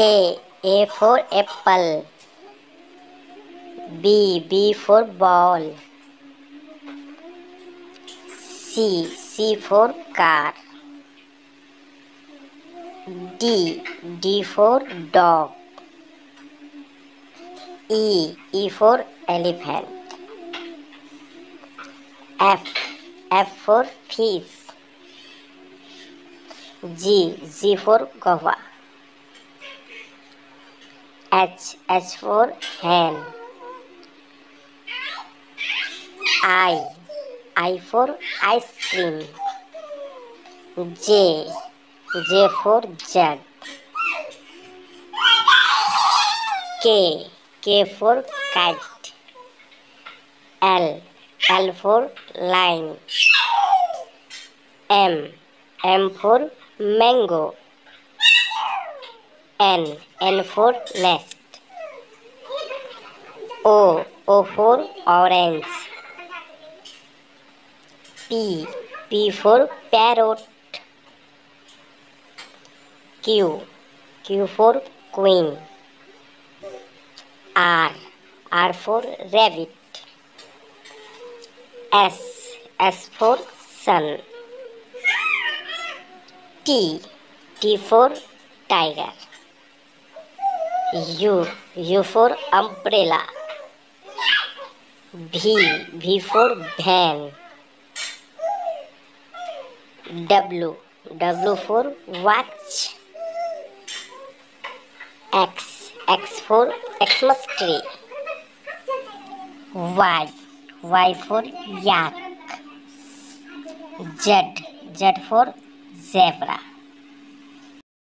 A for apple. B for ball. C for car. D for dog. E for elephant. F for fish. G for guava. H for hand. I for ice cream. J for jug. K for kite. L for line. M for mango. N for nest. O for orange. P for parrot. Q for queen. R for rabbit. S for sun. T for tiger. U for umbrella. V for van. W for watch. X for Xmas tree. Y for yak. Z for zebra.